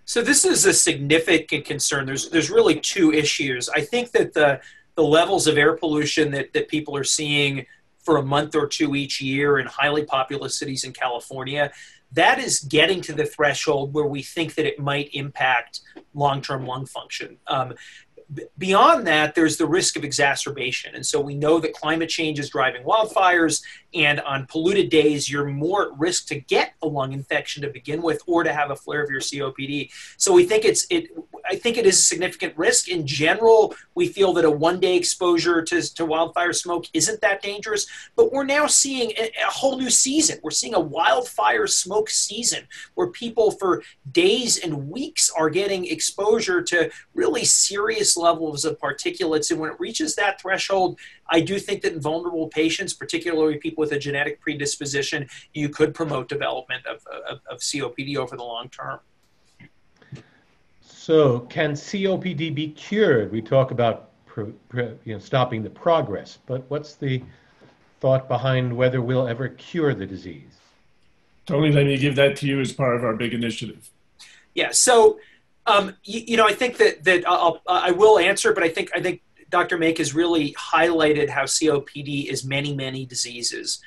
So this is a significant concern. There's really two issues. I think that the levels of air pollution that people are seeing for a month or two each year in highly populous cities in California, that is getting to the threshold where we think that it might impact long-term lung function. Beyond that, there's the risk of exacerbation. And so we know that climate change is driving wildfires, and on polluted days, you're more at risk to get a lung infection to begin with, or to have a flare of your COPD. So we think I think it is a significant risk. In general, we feel that a one-day exposure to wildfire smoke isn't that dangerous, but we're now seeing a whole new season. We're seeing a wildfire smoke season where people for days and weeks are getting exposure to really serious levels of particulates. And when it reaches that threshold, I do think that in vulnerable patients, particularly people with a genetic predisposition, you could promote development of COPD over the long term. So can COPD be cured? We talk about stopping the progress, but what's the thought behind whether we'll ever cure the disease? Tony, let me give that to you as part of our big initiative. Yeah, so I think that I will answer, but I think Dr. Make has really highlighted how COPD is many, many diseases.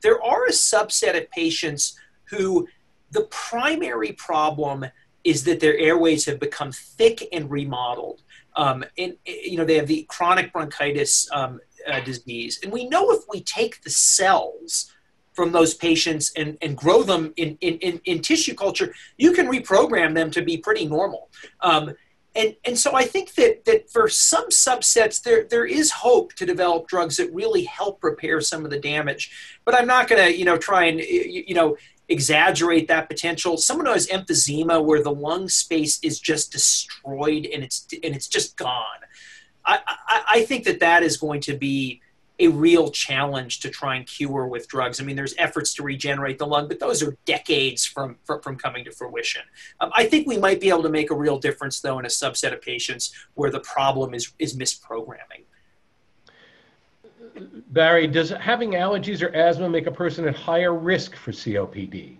There are a subset of patients who the primary problem is that their airways have become thick and remodeled. And they have the chronic bronchitis disease. And we know if we take the cells from those patients and grow them in tissue culture, you can reprogram them to be pretty normal. And so I think that for some subsets, there is hope to develop drugs that really help repair some of the damage. But I'm not gonna, try and, exaggerate that potential. Someone who has emphysema where the lung space is just destroyed and it's just gone. I think that is going to be a real challenge to try and cure with drugs. I mean, there's efforts to regenerate the lung, but those are decades from coming to fruition. I think we might be able to make a real difference, though, in a subset of patients where the problem is misprogramming. Barry, does having allergies or asthma make a person at higher risk for COPD?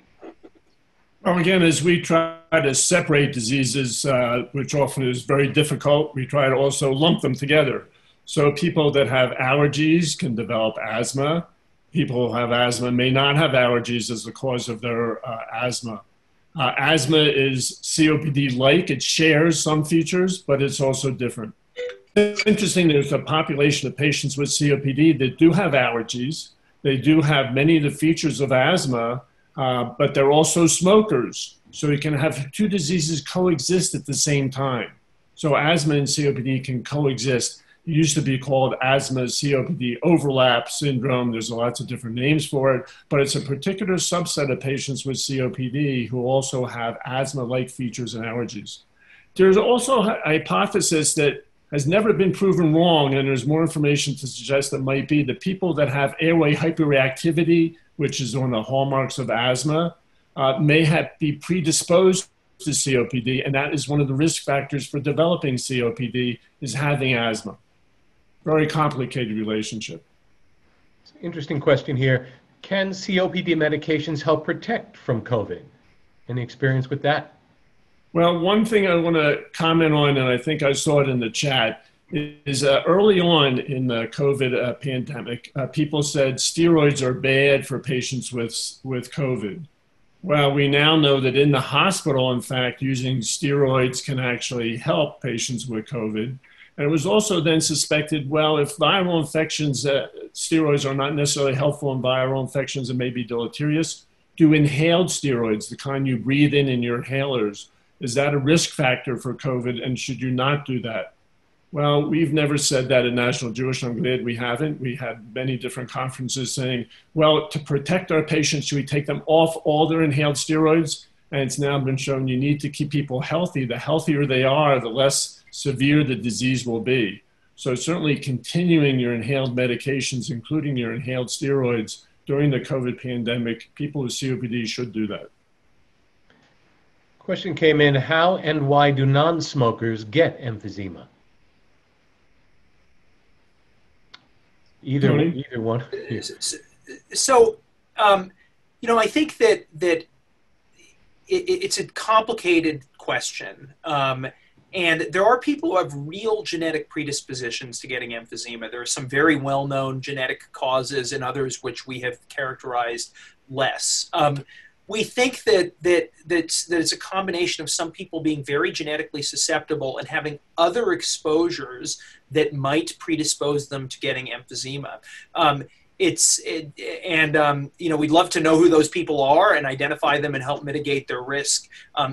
Well, again, as we try to separate diseases, which often is very difficult, we try to also lump them together. So people that have allergies can develop asthma. People who have asthma may not have allergies as the cause of their asthma. Asthma is COPD-like. It shares some features, but it's also different. It's interesting, there's a population of patients with COPD that do have allergies. They do have many of the features of asthma, but they're also smokers. So you can have two diseases coexist at the same time. So asthma and COPD can coexist. It used to be called asthma, COPD overlap syndrome. There's lots of different names for it, but it's a particular subset of patients with COPD who also have asthma-like features and allergies. There's also a hypothesis that has never been proven wrong, and there's more information to suggest that might be the people that have airway hyperreactivity, which is one of the hallmarks of asthma, may be predisposed to COPD, and that is one of the risk factors for developing COPD, is having asthma. Very complicated relationship. Interesting question here. Can COPD medications help protect from COVID? Any experience with that? Well, one thing I want to comment on, and I think I saw it in the chat, is early on in the COVID pandemic, people said steroids are bad for patients with COVID. Well, we now know that in the hospital, in fact, using steroids can actually help patients with COVID. And it was also then suspected, well, if viral infections, steroids are not necessarily helpful in viral infections and may be deleterious, do inhaled steroids, the kind you breathe in your inhalers, is that a risk factor for COVID, and should you not do that? Well, we've never said that at National Jewish. I'm glad we haven't. We had many different conferences saying, well, to protect our patients, should we take them off all their inhaled steroids? And it's now been shown you need to keep people healthy. The healthier they are, the less severe the disease will be. So certainly continuing your inhaled medications, including your inhaled steroids, during the COVID pandemic, people with COPD should do that. Question came in, how and why do non-smokers get emphysema? Either one. So, you know, I think that it's a complicated question. And there are people who have real genetic predispositions to getting emphysema. There are some very well-known genetic causes and others which we have characterized less. We think that it's a combination of some people being very genetically susceptible and having other exposures that might predispose them to getting emphysema. You know, we'd love to know who those people are and identify them and help mitigate their risk.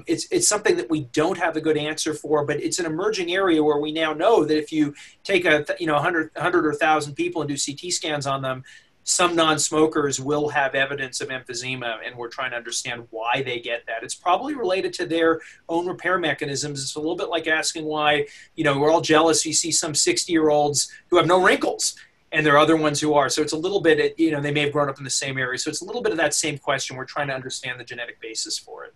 It's something that we don't have a good answer for, but it's an emerging area where we now know that if you take you know 100 or 1,000 people and do CT scans on them, some non-smokers will have evidence of emphysema, and we're trying to understand why they get that. It's probably related to their own repair mechanisms. It's a little bit like asking why, you know, we're all jealous. You see some 60-year-olds who have no wrinkles, and there are other ones who are. So it's a little bit, you know, they may have grown up in the same area. So it's a little bit of that same question. We're trying to understand the genetic basis for it.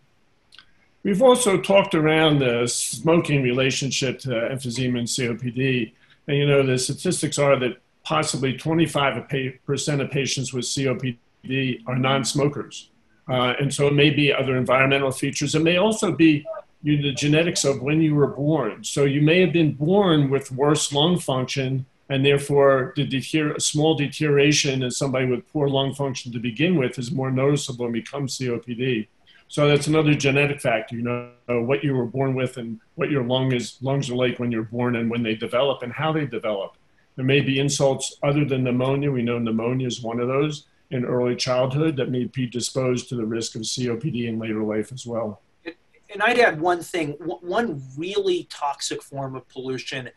We've also talked around the smoking relationship to emphysema and COPD. And, you know, the statistics are that possibly 25% of patients with COPD are non-smokers. And so it may be other environmental features. It may also be the genetics of when you were born. So you may have been born with worse lung function and therefore a small deterioration in somebody with poor lung function to begin with is more noticeable and becomes COPD. So that's another genetic factor, you know, what you were born with and what your lungs are like when you're born and when they develop and how they develop. There may be insults other than pneumonia. We know pneumonia is one of those in early childhood that may predispose to the risk of COPD in later life as well. And I'd add one thing. One really toxic form of pollution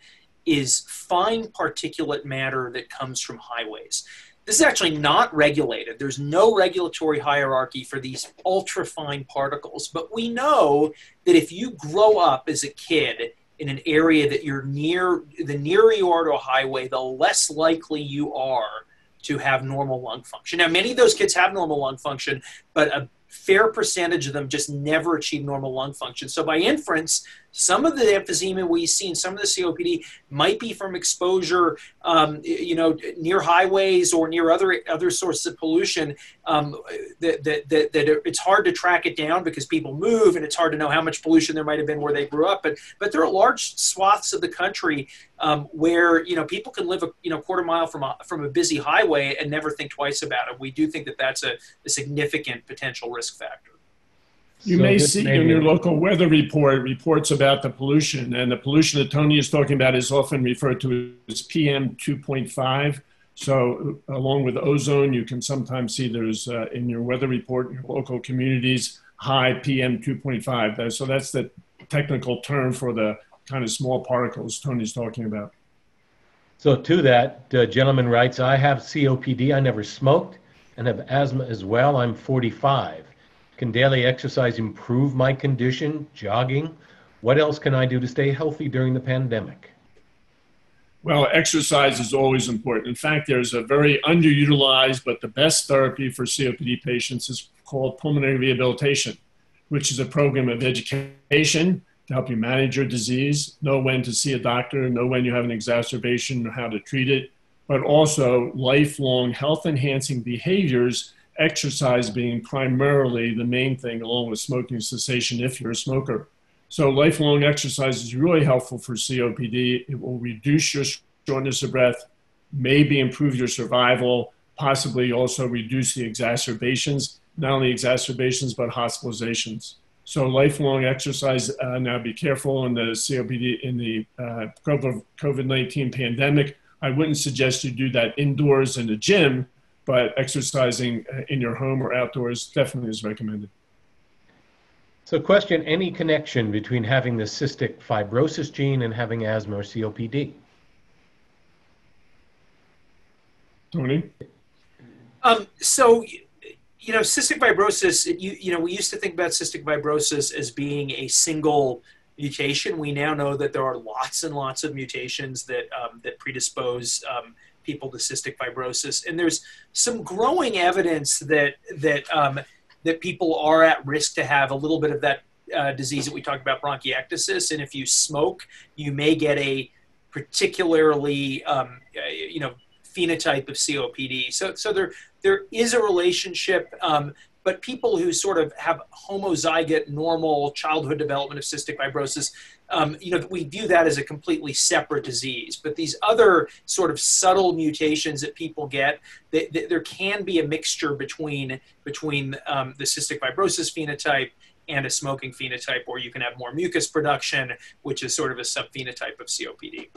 is fine particulate matter that comes from highways. This is actually not regulated. There's no regulatory hierarchy for these ultra-fine particles. But we know that if you grow up as a kid in an area that you're near, the nearer you are to a highway, the less likely you are to have normal lung function. Now, many of those kids have normal lung function, but a fair percentage of them just never achieve normal lung function. So by inference, some of the emphysema we see and some of the COPD might be from exposure, you know, near highways or near other sources of pollution. That it's hard to track it down because people move, and it's hard to know how much pollution there might have been where they grew up. But there are large swaths of the country where, you know, people can live a quarter mile from a busy highway and never think twice about it. We do think that that's a significant potential risk factor. You may see in your local weather report, reports about the pollution. And the pollution that Tony is talking about is often referred to as PM 2.5. So along with ozone, you can sometimes see there's in your weather report, in your local communities, high PM 2.5. So that's the technical term for the kind of small particles Tony's talking about. So to that, gentleman writes, I have COPD, I never smoked, and have asthma as well. I'm 45. Can daily exercise improve my condition, jogging? What else can I do to stay healthy during the pandemic? Well, exercise is always important. In fact, there's a very underutilized, but the best therapy for COPD patients is called pulmonary rehabilitation, which is a program of education to help you manage your disease, know when to see a doctor, know when you have an exacerbation, or how to treat it, but also lifelong health-enhancing behaviors, exercise being primarily the main thing, along with smoking cessation if you're a smoker. So lifelong exercise is really helpful for COPD. It will reduce your shortness of breath, maybe improve your survival, possibly also reduce the exacerbations, not only exacerbations, but hospitalizations. So lifelong exercise, now be careful in the COPD, in the COVID-19 pandemic. I wouldn't suggest you do that indoors in a gym, but exercising in your home or outdoors definitely is recommended. So question, any connection between having the cystic fibrosis gene and having asthma or COPD? Tony? So, you know, cystic fibrosis, you know, we used to think about cystic fibrosis as being a single mutation. We now know that there are lots and lots of mutations that, that predispose people to cystic fibrosis, and there's some growing evidence that that people are at risk to have a little bit of that disease that we talked about, bronchiectasis. And if you smoke, you may get a particularly you know, phenotype of COPD. So there is a relationship, but people who sort of have homozygote normal childhood development of cystic fibrosis, you know, we view that as a completely separate disease. But these other sort of subtle mutations that people get, there can be a mixture between the cystic fibrosis phenotype and a smoking phenotype, or you can have more mucus production, which is sort of a subphenotype of COPD.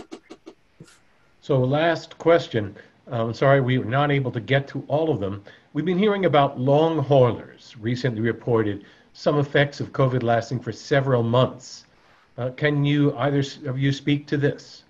So last question. I'm sorry we were not able to get to all of them. We've been hearing about long haulers recently reported some effects of COVID lasting for several months. Can you, either of you, speak to this?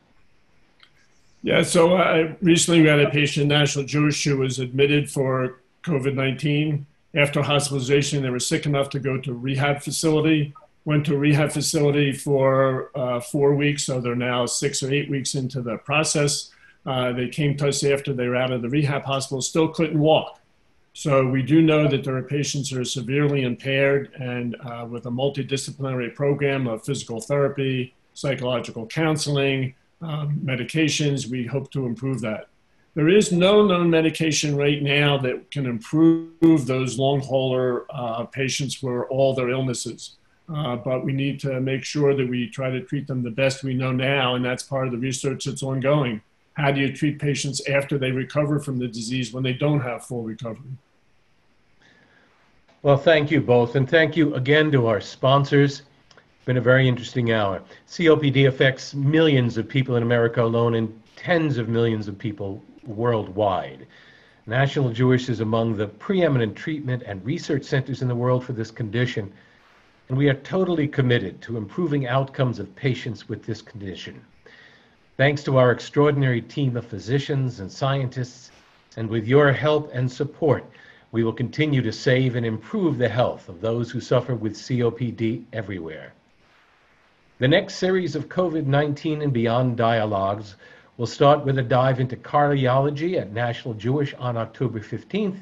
Yeah, so I recently we had a patient at National Jewish who was admitted for COVID-19. After hospitalization, they were sick enough to go to a rehab facility, went to a rehab facility for 4 weeks, so they're now 6 or 8 weeks into the process. They came to us after they were out of the rehab hospital, still couldn't walk. So we do know that there are patients who are severely impaired, and with a multidisciplinary program of physical therapy, psychological counseling, medications, we hope to improve that. There is no known medication right now that can improve those long hauler patients for all their illnesses. But we need to make sure that we try to treat them the best we know now, and that's part of the research that's ongoing. How do you treat patients after they recover from the disease when they don't have full recovery? Well, thank you both. And thank you again to our sponsors. It's been a very interesting hour. COPD affects millions of people in America alone and tens of millions of people worldwide. National Jewish is among the preeminent treatment and research centers in the world for this condition. And we are totally committed to improving outcomes of patients with this condition. Thanks to our extraordinary team of physicians and scientists, and with your help and support, we will continue to save and improve the health of those who suffer with COPD everywhere. The next series of COVID-19 and Beyond Dialogues will start with a dive into cardiology at National Jewish on October 15th,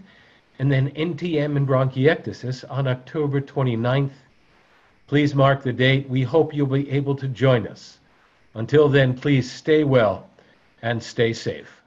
and then NTM and bronchiectasis on October 29th. Please mark the date. We hope you'll be able to join us. Until then, please stay well and stay safe.